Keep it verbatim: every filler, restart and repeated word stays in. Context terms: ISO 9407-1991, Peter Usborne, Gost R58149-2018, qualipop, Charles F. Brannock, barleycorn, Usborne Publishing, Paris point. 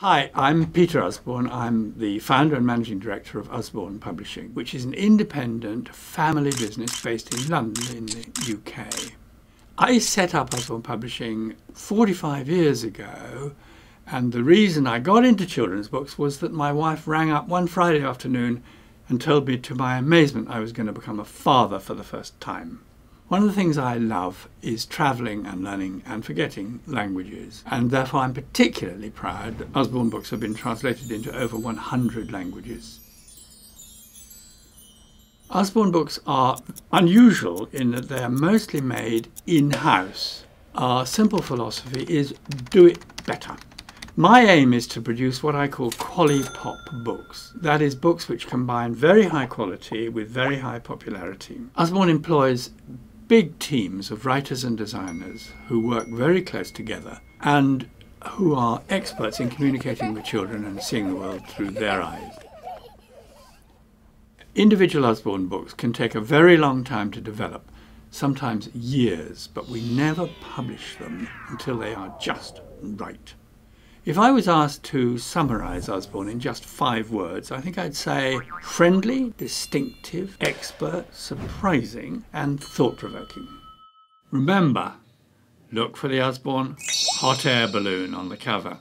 Hi, I'm Peter Usborne. I'm the founder and managing director of Usborne Publishing, which is an independent family business based in London in the U K. I set up Usborne Publishing forty-five years ago, and the reason I got into children's books was that my wife rang up one Friday afternoon and told me to my amazement I was going to become a father for the first time. One of the things I love is travelling and learning and forgetting languages, and therefore I'm particularly proud that Usborne books have been translated into over one hundred languages. Usborne books are unusual in that they are mostly made in-house. Our simple philosophy is do it better. My aim is to produce what I call qualipop books. That is, books which combine very high quality with very high popularity. Usborne employs big teams of writers and designers who work very close together and who are experts in communicating with children and seeing the world through their eyes. Individual Usborne books can take a very long time to develop, sometimes years, but we never publish them until they are just right. If I was asked to summarise Usborne in just five words, I think I'd say friendly, distinctive, expert, surprising and thought-provoking. Remember, look for the Usborne hot air balloon on the cover.